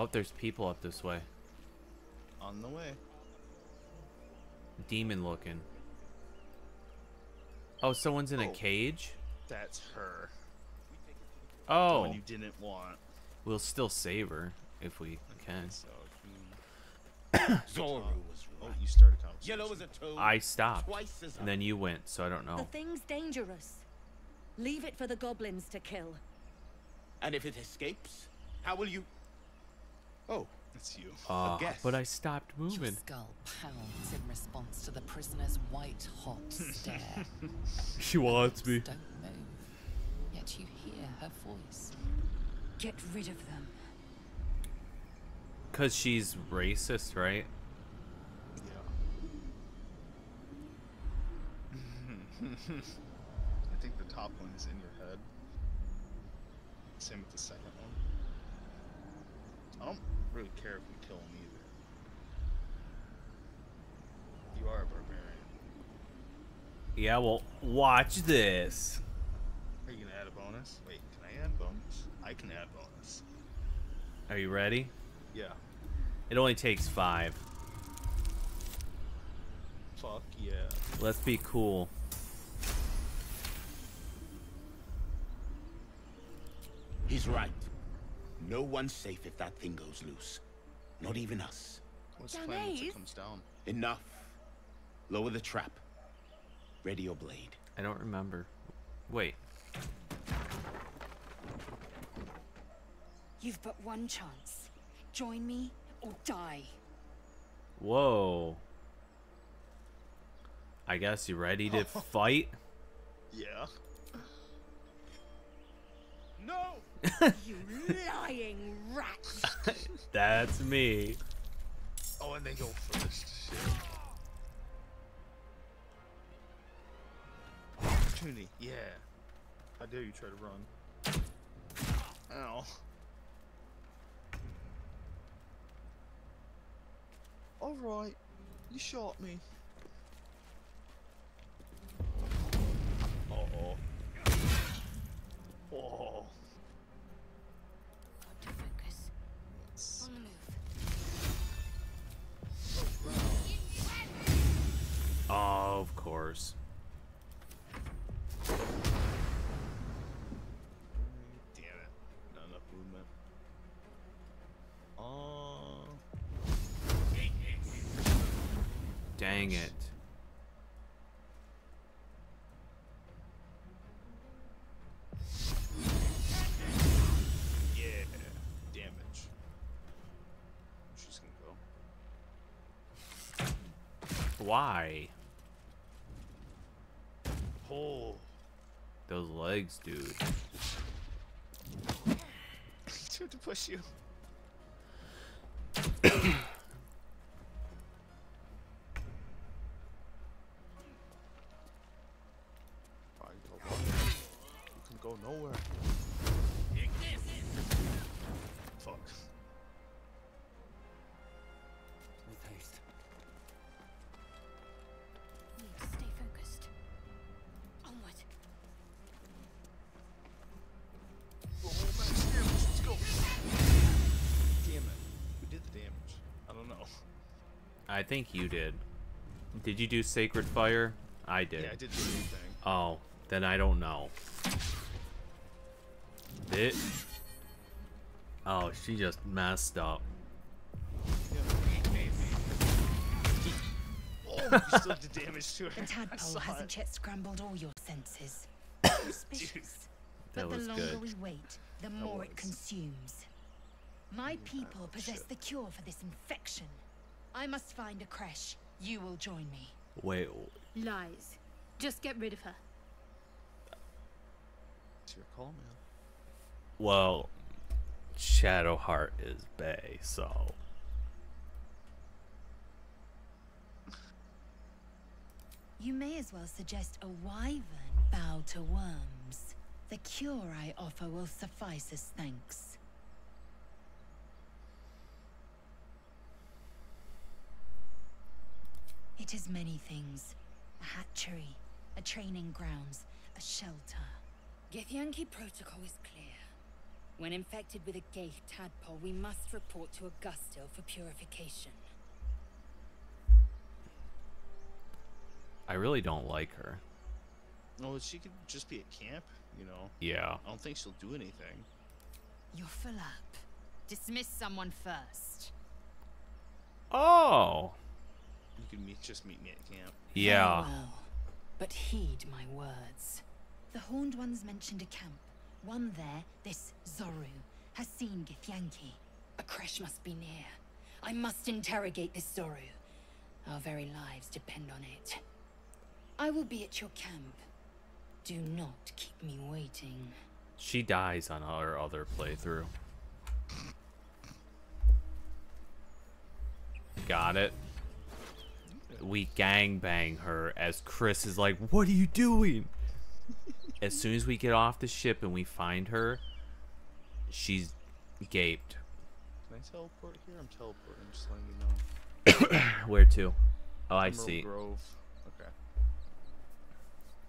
Oh, there's people up this way. On the way. Demon looking. Oh, someone's in a cage? That's her. Oh. The one you didn't want. We'll still save her if we can. So Zoru was right. Oh, you started conversation. Yellow is a toad. I stopped. And then you went, so I don't know. The thing's dangerous. Leave it for the goblins to kill. And if it escapes, how will you? Oh, it's you. But I stopped moving. Your skull pounds in response to the prisoner's white hot stare. She wants me. Don't move. Yet you hear her voice. Get rid of them. Because she's racist, right? Yeah. I think the top one is in your head. Same with the second one. I don't really care if we kill him either. You are a barbarian. Yeah, well, watch this. Are you going to add a bonus? Wait, can I add bonus? I can add bonus. Are you ready? Yeah. It only takes 5. Fuck yeah. Let's be cool. He's right. No one's safe if that thing goes loose. Not even us. What's the plan once it comes down? Enough. Lower the trap. Ready your blade. I don't remember. Wait. You've but one chance. Join me or die. Whoa. I guess you're ready to fight? Yeah. No! You lying rat! That's me. Oh, and they go first. Opportunity, yeah. How dare you try to run? Ow. Alright, you shot me. Uh oh. Whoa. Got to focus. On the move. Oh, of course. Damn it. Not enough movement. Dang it. Yeah, damage. She's gonna go. Why? Oh. Those legs, dude. I tried to push you. Nowhere. Fuck. With haste. Need to stay focused. Onward. Oh, let's go. Damn it. Who did the damage? I don't know. I think you did. Did you do Sacred Fire? I did. Yeah, I did do anything. Oh, then I don't know. It. Oh, she just messed up. Oh, you still did damage to her. The tadpole hasn't yet scrambled all your senses. Suspicious. But the longer we wait, the more it consumes. My people possess the cure for this infection. I must find a creche. You will join me. Wait. Lies. Just get rid of her. It's your call, man. Well, Shadowheart is bae, so. You may as well suggest a wyvern bow to worms. The cure I offer will suffice as thanks. It is many things. A hatchery, a training grounds, a shelter. Githyanki protocol is clear. When infected with a gay tadpole, we must report to Augusta for purification. I really don't like her. No, she could just be at camp, you know. Yeah. I don't think she'll do anything. You're full up. Dismiss someone first. Oh. You can just meet me at camp. Yeah. Well, but heed my words. The Horned Ones mentioned a camp. One there, this Zoru, has seen Githyanki. A creche must be near. I must interrogate this Zoru. Our very lives depend on it. I will be at your camp. Do not keep me waiting. She dies on our other playthrough. Got it. We gangbang her as Chris is like, what are you doing? As soon as we get off the ship and we find her, she's gaped. Can I teleport here? I'm teleporting, just letting you know. Where to? Oh, I see. Grove. Okay.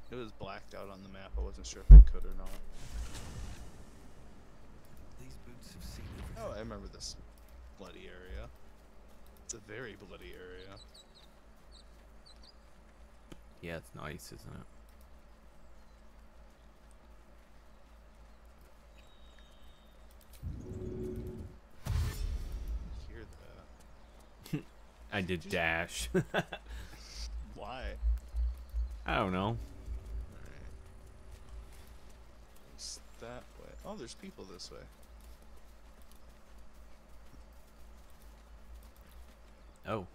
It was blacked out on the map. I wasn't sure if I could or not. These boots have seen everything. Oh, I remember this bloody area. It's a very bloody area. Yeah, it's nice, isn't it? Hear that? I did dash. Why? I don't know. All right. It's that way. Oh, there's people this way. Oh,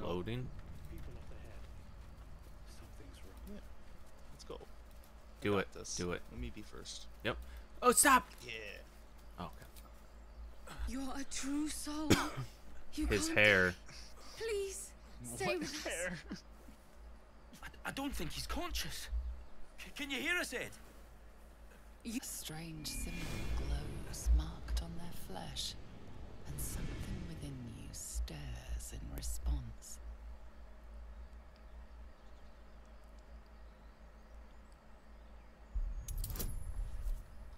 loading. People up ahead. Something's wrong. Yeah. Let's go. Do it. Do it. Let me be first. Yep. Oh, stop. Yeah. Okay. You're a true soul. You his hair. Please stay with hair? Us. I don't think he's conscious. Can you hear us, Ed? A strange symbol glows marked on their flesh, and something within you stirs in response.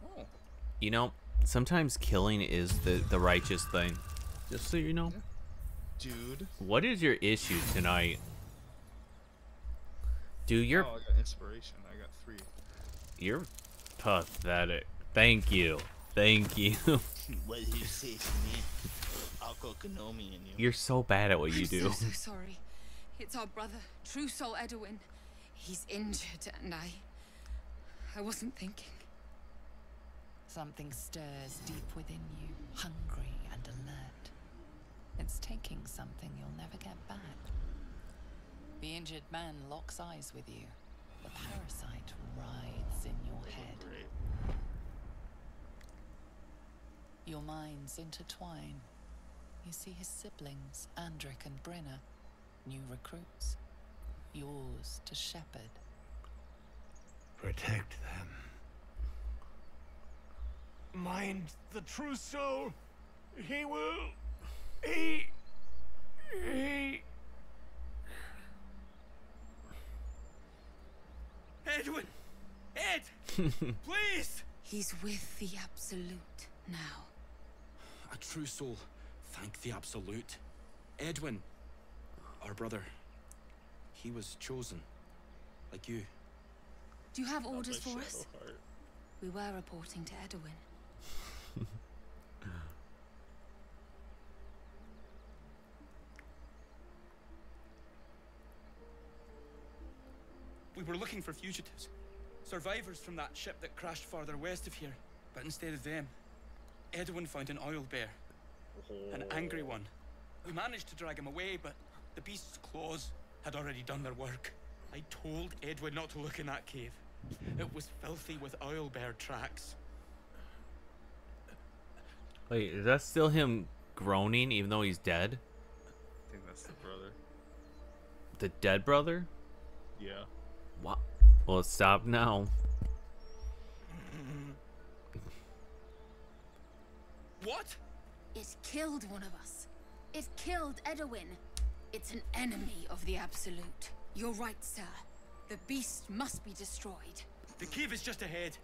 Oh. You know, sometimes killing is the righteous thing. Just so you know. Dude. What is your issue tonight? Do your... Oh, I got inspiration. I got 3. You're pathetic. Thank you. Thank you. What did you say to me? I'll go Konomi in you. You're so bad at what you do. I'm so sorry. It's our brother, True Soul Edwin. He's injured and I wasn't thinking. Something stirs deep within you, hungry and alert. It's taking something you'll never get back. The injured man locks eyes with you. The parasite writhes in your head. Your minds intertwine. You see his siblings, Andric and Brenna, new recruits, yours to shepherd. Protect them. Mind the True Soul. He will. He. Edwin! Ed! Please! He's with the Absolute now. A True Soul. Thank the Absolute. Edwin, our brother. He was chosen. Like you. Do you have orders for us? We were reporting to Edwin. We were looking for fugitives, survivors from that ship that crashed farther west of here, but instead of them, Edwin found an oil bear, an angry one. We managed to drag him away, but the beast's claws had already done their work. I told Edwin not to look in that cave. It was filthy with oil bear tracks. Wait, is that still him groaning even though he's dead? I think that's the brother. The dead brother? Yeah. What? Well, stop now. What? It killed one of us. It killed Edwin. It's an enemy of the Absolute. You're right, sir. The beast must be destroyed. The cave is just ahead.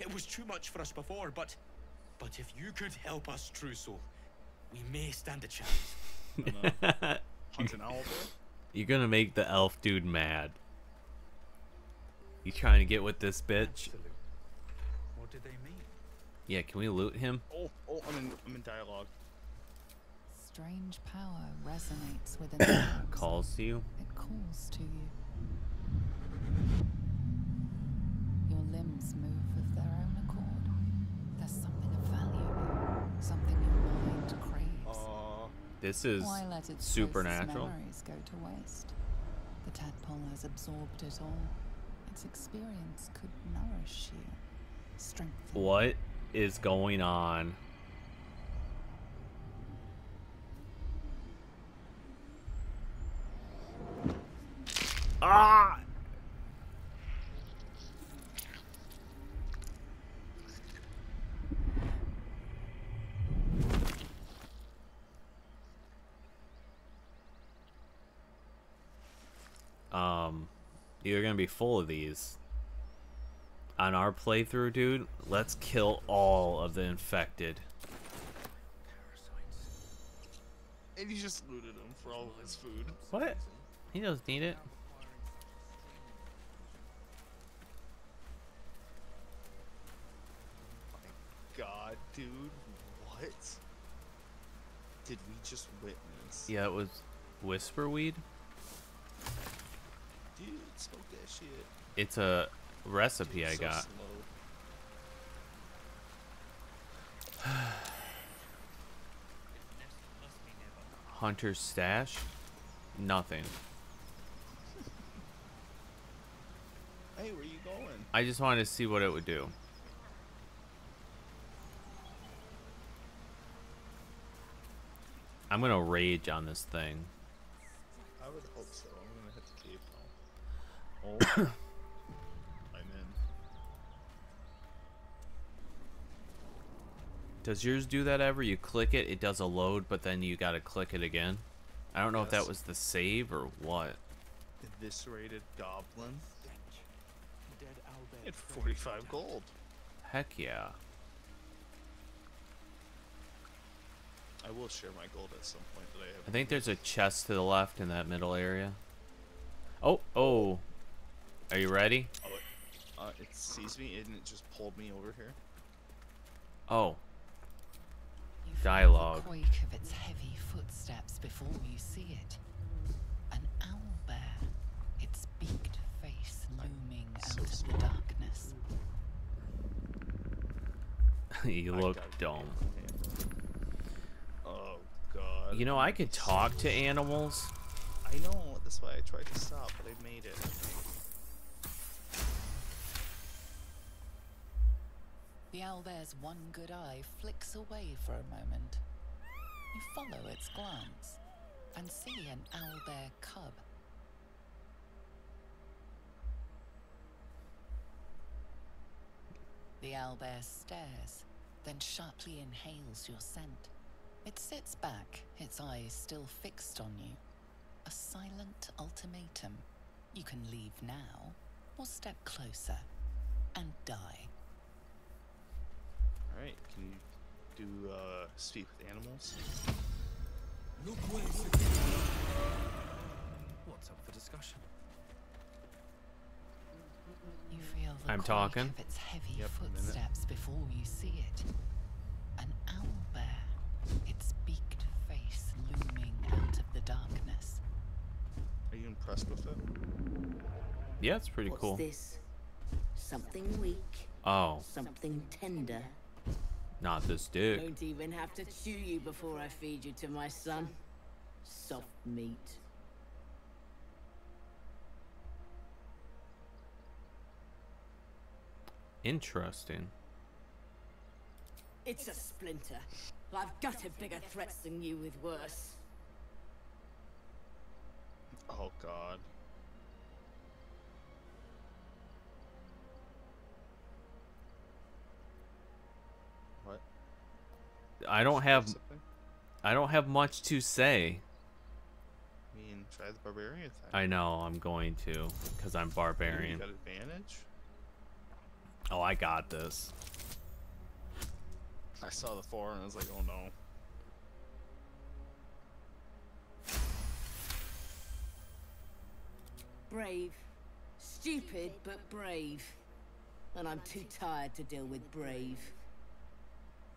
It was too much for us before, but But if you could help us, Trussell, we may stand a chance. Hunt an owl. You're gonna make the elf dude mad. You trying to get with this bitch? Absolutely. What did they mean? Yeah, can we loot him? Oh, I'm in dialogue. Strange power resonates within the house. Calls to you? It calls to you. Your limbs move of their own accord. There's something of value, something your mind craves. This is supernatural. Memories go to waste. The tadpole has absorbed it all. Its experience could nourish you, strengthen. What is going on? Ah! You're gonna be full of these. On our playthrough, dude, let's kill all of the infected. And he just looted them for all of his food. What? He doesn't need it. My God, dude, what did we just witness? Yeah, it was Whisperweed. Dude, smoke that shit. It's a recipe. Dude, I got. Hunter's stash? Nothing. Hey, where you going? I just wanted to see what it would do. I'm gonna rage on this thing. I would hope so. I'm gonna hit the cave. Oh, I'm in. Does yours do that ever? You click it, it does a load, but then you gotta click it again. I don't know if that was the save or what. Eviscerated goblin. At 45 gold. Heck yeah. I will share my gold at some point today. I think there's a chest to the left in that middle area. Oh. Are you ready? Oh, it sees me and it just pulled me over here. Oh. Dialogue. The quake of its heavy footsteps before you see it. An owl bear, its beaked face looming out of the darkness. You look dumb. Oh God. You know, I could talk to animals. I know. That's why I tried to stop, but I made it. The owlbear's one good eye flicks away for a moment. You follow its glance and see an owlbear cub. The owlbear stares, then sharply inhales your scent. It sits back, its eyes still fixed on you. A silent ultimatum. You can leave now or step closer and die. Alright, can you do speak with animals? What's up for discussion? You feel the quake of its heavy footsteps before you see it. An owlbear, its beaked face looming out of the darkness. Are you impressed with it? Yeah, it's pretty cool. What's this? Something weak. Oh. Something tender. Not this dude. Don't even have to chew you before I feed you to my son. Soft meat. Interesting. It's a splinter. I've gutted bigger threats than you with worse. Oh God. What? I don't have much to say. I mean, try the barbarian attack. I know, I'm going to, because I'm barbarian. You got advantage? Oh, I got this. I saw the 4 and I was like, oh no. Brave. Stupid, but brave. And I'm too tired to deal with brave.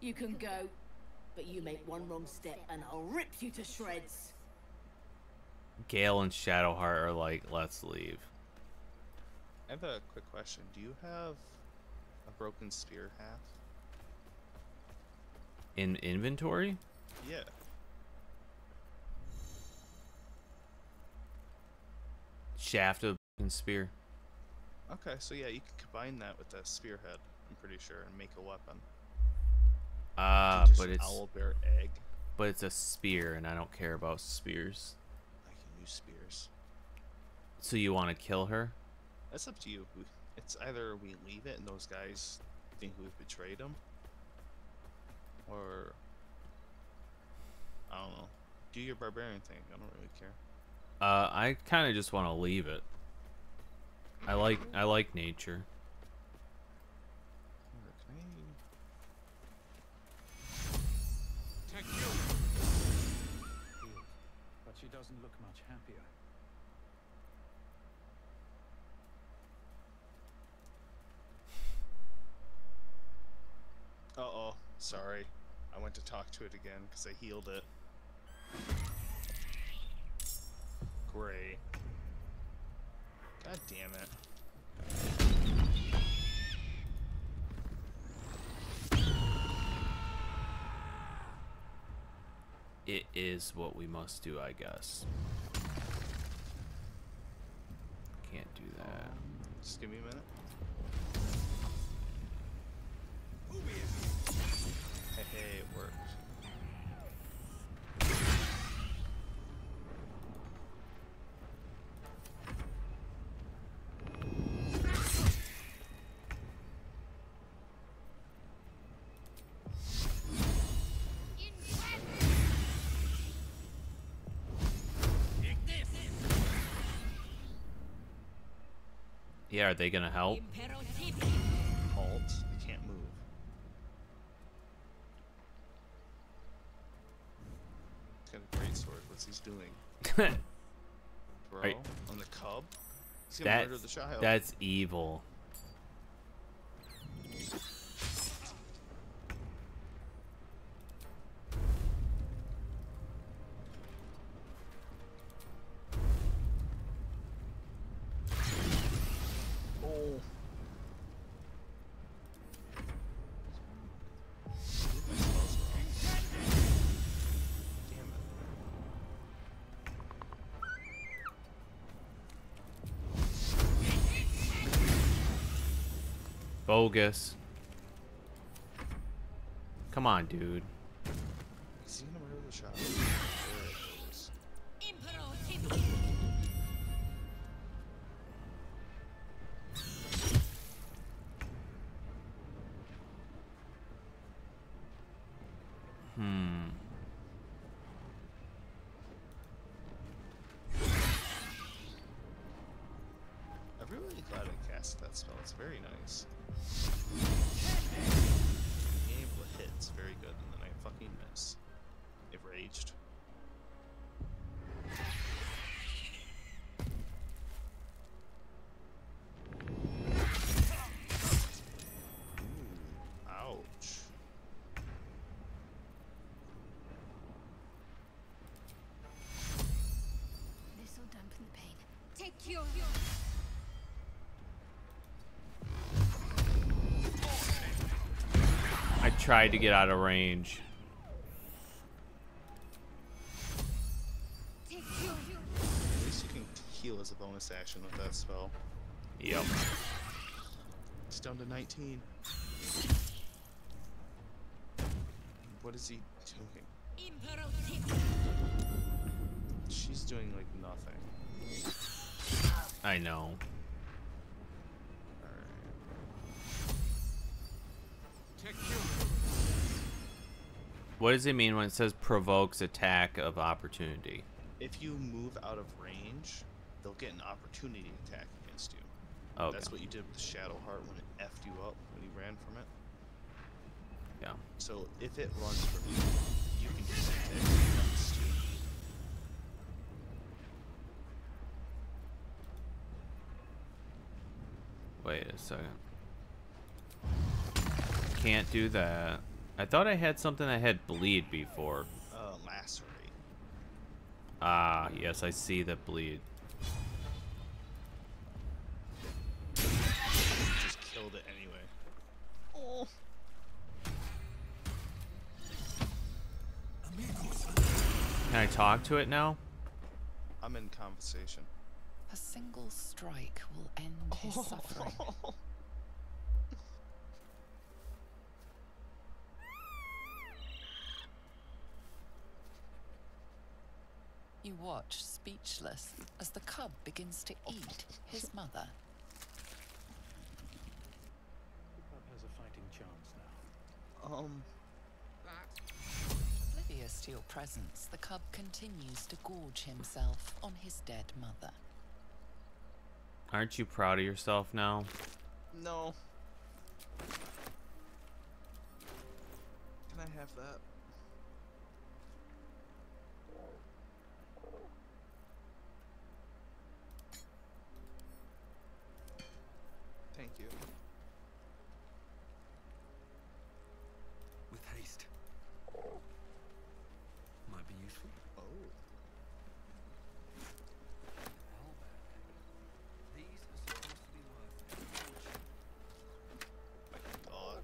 You can go, but you make one wrong step and I'll rip you to shreds. Gale and Shadowheart are like, let's leave. I have a quick question. Do you have a broken spear half? In inventory? Yeah. Shaft of and spear. Okay, so yeah, you can combine that with that spearhead, I'm pretty sure, and make a weapon. But it's owlbear egg. But it's a spear, and I don't care about spears. I can use spears. So you want to kill her? That's up to you. It's either we leave it and those guys think we've betrayed them, or I don't know. Do your barbarian thing. I don't really care. I kind of just want to leave it. I like nature. Take you. But she doesn't look much happier. Uh-oh, sorry. I went to talk to it again because I healed it. Great. God damn it. It is what we must do, I guess. Can't do that. Just give me a minute. Hey, it worked. Yeah, are they gonna help? Halt. They can't move. He's got a greatsword. What's he doing? Bro, you... on the cub? He's gonna murder the child. That's evil. Bogus. Come on, dude. Is he gonna murder the child? I'm really glad I cast that spell. It's very nice. Being able to hit is very good, and then I fucking miss. It raged. Tried to get out of range. At least you can heal as a bonus action with that spell. Yep. It's down to 19. What is he doing? She's doing like nothing. I know. What does it mean when it says provokes attack of opportunity? If you move out of range, they'll get an opportunity attack against you. Okay. That's what you did with the Shadowheart when it effed you up when you ran from it. Yeah. So if it runs from you, you can just take it comes to. Wait a second. Can't do that. I thought I had something that had bleed before. Lacerate. Ah, yes, I see the bleed. Just killed it anyway. Oh. Can I talk to it now? I'm in conversation. A single strike will end his suffering. You watch, speechless, as the cub begins to eat his mother. The cub has a fighting chance now. Oblivious to your presence, the cub continues to gorge himself on his dead mother. Aren't you proud of yourself now? No. Can I have that? Thank you. With haste. Might be useful. Oh. These are supposed to be worth. My God.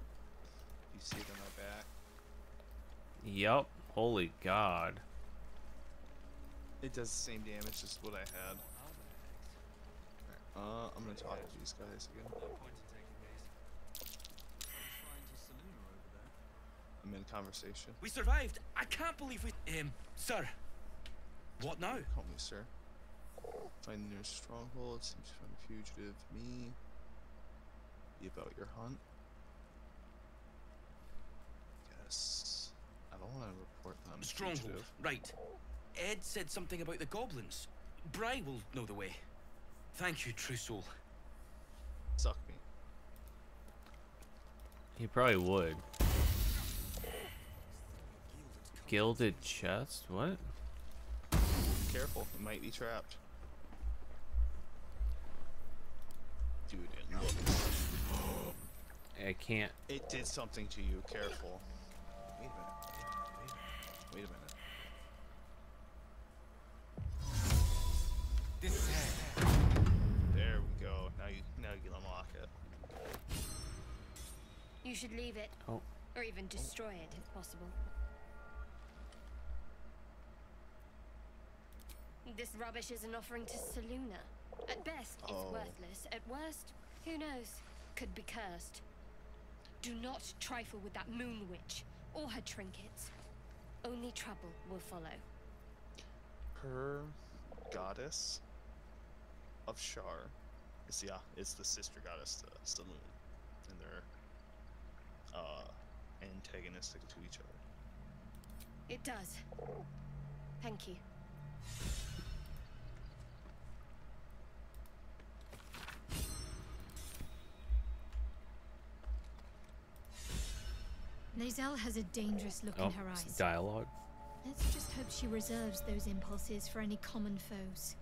You see them on my back? Yep. Holy God. It does the same damage as what I had. I'm gonna talk to these guys again. I'm in conversation. We survived! I can't believe we... sir. What now? Call me sir. Find the nearest stronghold. Seems to find a fugitive. Me. Be about your hunt. Yes. I don't want to report them. Stronghold, fugitive. Right. Ed said something about the goblins. Bri will know the way. Thank you, true soul. Suck me. He probably would. Gilded chest? What? Careful, it might be trapped. Dude, it looks... I can't... It did something to you, careful. Wait a minute. Wait a minute. This is... Now you can unlock it. You should leave it, or even destroy it if possible. This rubbish is an offering to Selûne. At best, it's worthless. At worst, who knows? Could be cursed. Do not trifle with that moon witch or her trinkets. Only trouble will follow. Her goddess of Shar. It's the sister goddess to Selûne, and they're antagonistic to each other. It does. Thank you. Nazelle has a dangerous look in her eyes. Dialogue. Let's just hope she reserves those impulses for any common foes.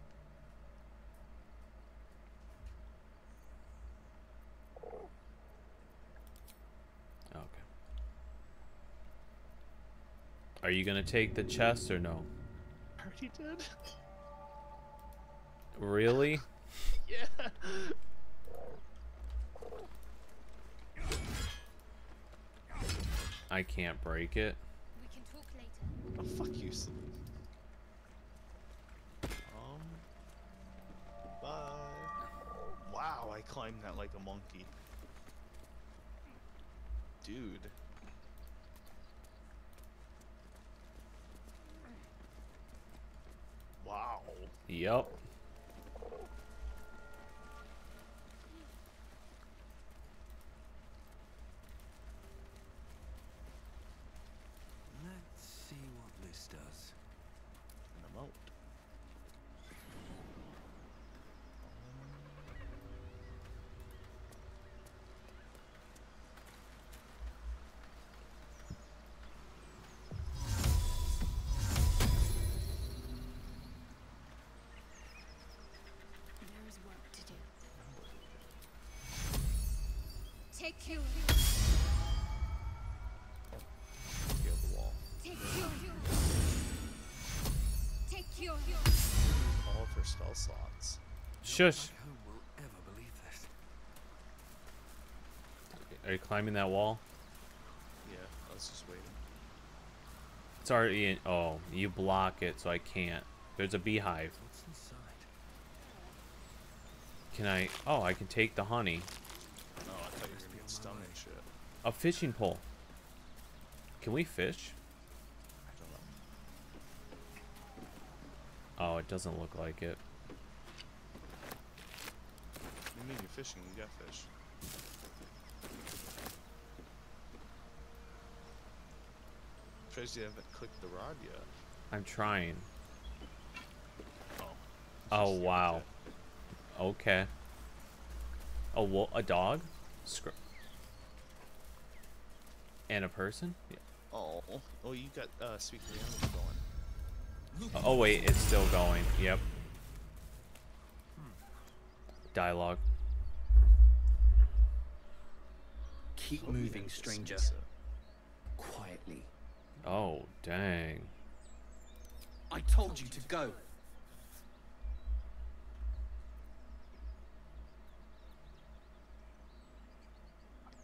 Are you gonna take the chest or no? I already did. Really? Yeah. I can't break it. We can talk later. Oh, fuck you, son. Bye. Wow, I climbed that like a monkey. Dude. Wow. Yep. Let's see what this does. And I'm out. kill you. Kill the wall. Take your all of her spell slots. Shush. Are you climbing that wall? Yeah, I was just waiting. It's already in. Oh, you block it, so I can't. There's a beehive. What's inside? Can I? Oh, I can take the honey. No, I thought you were gonna get stung and shit. A fishing pole. Can we fish? I don't know. Oh, it doesn't look like it. You mean you're fishing? You got fish. Crazy, I haven't clicked the rod yet. I'm trying. Oh wow. Okay. A wolf, a dog, and a person. Yeah. Oh, oh, you got Speak of the Animals going. Oh wait, it's still going. Yep. Dialogue. Keep moving, stranger. Quietly. Oh, dang. I told you to go.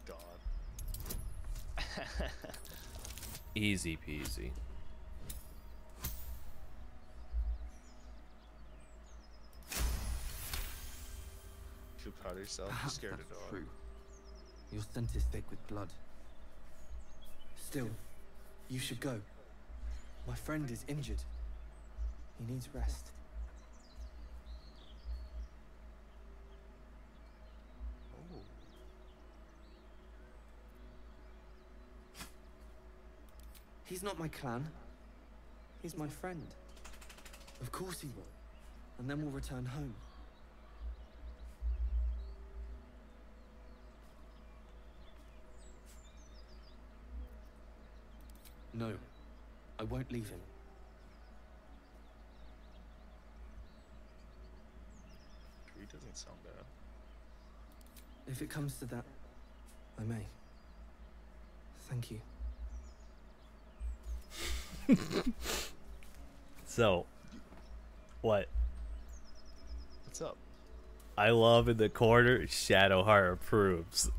God. Easy peasy. You proud of yourself, you scared a dog. True. Your scent is thick with blood. Still. You should go. My friend is injured. He needs rest. Oh. He's not my clan. He's my friend. Of course he will. And then we'll return home. No, I won't leave him. He doesn't sound bad. If it comes to that, I may. Thank you. So, what? What's up? I love in the corner, Shadowheart approves.